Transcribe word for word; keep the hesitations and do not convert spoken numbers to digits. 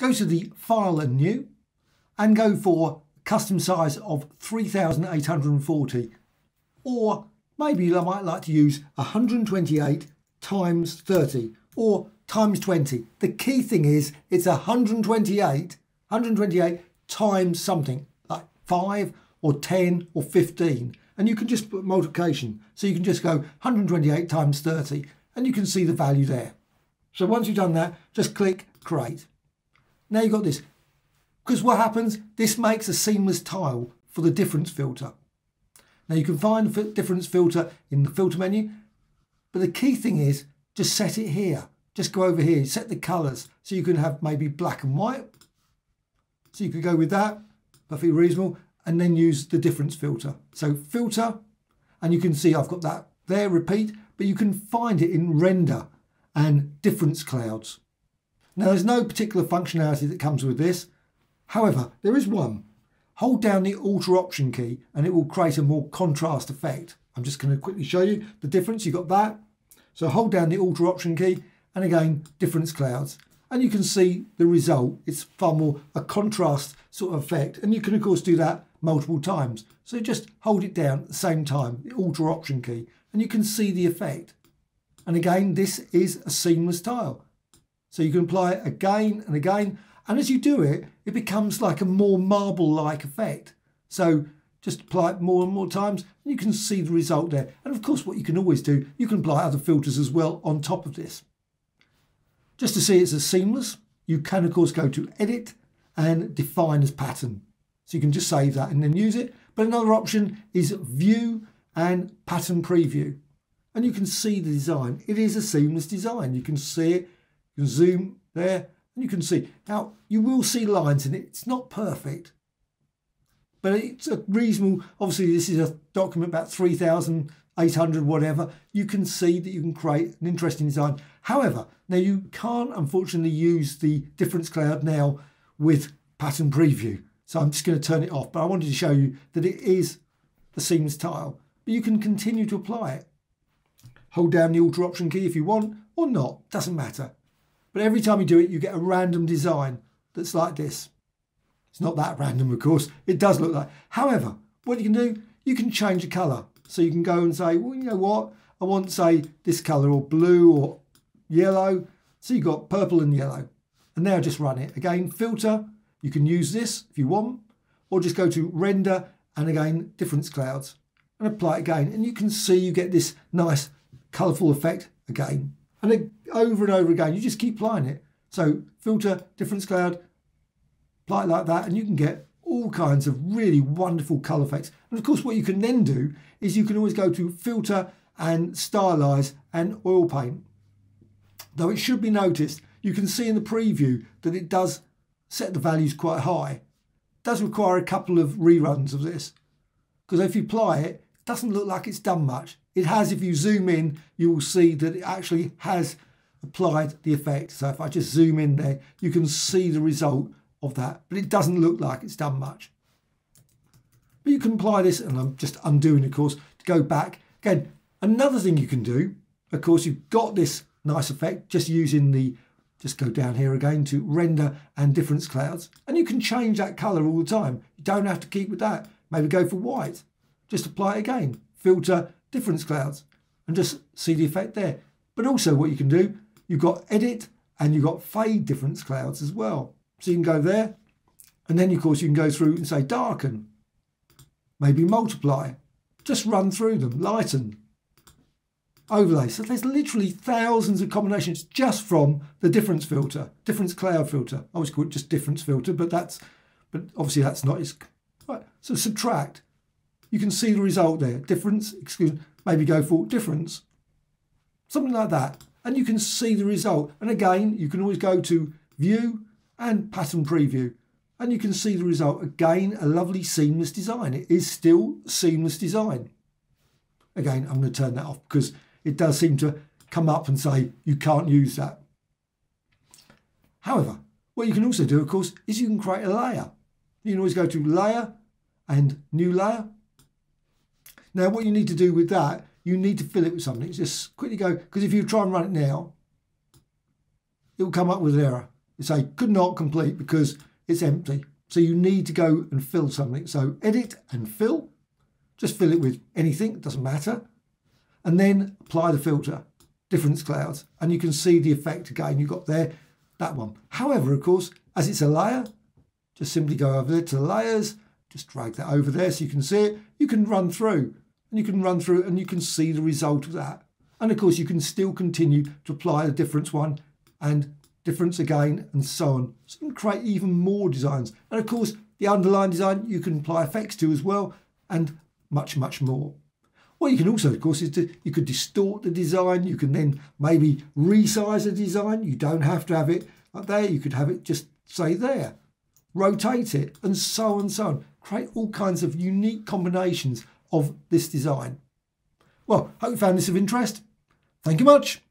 Go to the File and New and go for custom size of three thousand eight hundred forty, or maybe you might like to use one hundred twenty-eight times thirty or times twenty. The key thing is it's one hundred twenty-eight, one hundred twenty-eight times something like five or ten or fifteen, and you can just put multiplication. So you can just go one hundred twenty-eight times thirty and you can see the value there. So once you've done that, just click Create. Now you've got this, because what happens, this makes a seamless tile for the difference filter. Now you can find the difference filter in the filter menu, but the key thing is just set it here. Just go over here, set the colours, so you can have maybe black and white. So you could go with that, perfectly reasonable, and then use the difference filter. So filter, and you can see I've got that there, repeat, but you can find it in render and difference clouds. Now there's no particular functionality that comes with this. However, there is one. Hold down the Alt or Option key and it will create a more contrast effect. I'm just going to quickly show you the difference. You've got that. So hold down the Alt or Option key and again, difference clouds. And you can see the result. It's far more a contrast sort of effect. And you can of course do that multiple times. So just hold it down at the same time, the Alt or Option key, and you can see the effect. And again, this is a seamless tile. So you can apply it again and again. And as you do it, it becomes like a more marble-like effect. So just apply it more and more times and you can see the result there. And of course, what you can always do, you can apply other filters as well on top of this. Just to see it's a seamless, you can of course go to Edit and Define as Pattern. So you can just save that and then use it. But another option is View and Pattern Preview. And you can see the design. It is a seamless design. You can see it, you can zoom there, and you can see. Now, you will see lines in it. It's not perfect, but it's a reasonable, obviously this is a document about three thousand eight hundred, whatever. You can see that you can create an interesting design. However, now you can't unfortunately use the difference cloud now with pattern preview. So I'm just going to turn it off, but I wanted to show you that it is a seamless tile, but you can continue to apply it. Hold down the Alt or Option key if you want, or not, doesn't matter. But every time you do it, you get a random design that's like this. It's not that random, of course. It does look like. However, what you can do, you can change the colour. So you can go and say, well, you know what? I want, say, this colour or blue or yellow. So you've got purple and yellow. And now just run it. Again, filter. You can use this if you want, or just go to render and again, difference clouds and apply it again. And you can see you get this nice colourful effect again. And it, over and over again, you just keep applying it. So filter, difference cloud, apply it like that, and you can get all kinds of really wonderful colour effects. And of course, what you can then do is you can always go to filter and stylize and oil paint. Though it should be noticed, you can see in the preview that it does set the values quite high. It does require a couple of reruns of this, because if you apply it, it doesn't look like it's done much. It has, if you zoom in, you will see that it actually has applied the effect. So if I just zoom in there, you can see the result of that, but it doesn't look like it's done much. But you can apply this, and I'm just undoing, of course, to go back. Again, another thing you can do, of course, you've got this nice effect just using the, just go down here again to render and difference clouds, and you can change that color all the time. You don't have to keep with that. Maybe go for white, just apply it again, filter, difference clouds, and just see the effect there. But also what you can do, you've got edit and you've got fade difference clouds as well. So you can go there, and then of course you can go through and say darken, maybe multiply, just run through them, lighten, overlay. So there's literally thousands of combinations just from the difference filter, difference cloud filter. I always call it just difference filter, but that's, but obviously that's not, it's right. So subtract. You can see the result there. Difference, excuse me, maybe go for difference. Something like that. And you can see the result. And again, you can always go to View and Pattern Preview. And you can see the result. Again, a lovely seamless design. It is still seamless design. Again, I'm going to turn that off because it does seem to come up and say you can't use that. However, what you can also do, of course, is you can create a layer. You can always go to Layer and New Layer. Now, what you need to do with that, you need to fill it with something. Just quickly go, because if you try and run it now, it will come up with an error. It's a could not complete because it's empty. So you need to go and fill something. So edit and fill. Just fill it with anything, it doesn't matter. And then apply the filter, difference clouds. And you can see the effect again you got there, that one. However, of course, as it's a layer, just simply go over there to the layers, just drag that over there so you can see it. You can run through and you can run through and you can see the result of that. And of course, you can still continue to apply the difference one and difference again and so on. So you can create even more designs. And of course, the underlying design you can apply effects to as well and much, much more. What you can also, of course, is to, you could distort the design. You can then maybe resize the design. You don't have to have it up there. You could have it just, say, there. Rotate it and so on and so on. Create all kinds of unique combinations of this design. Well, hope you found this of interest. Thank you much.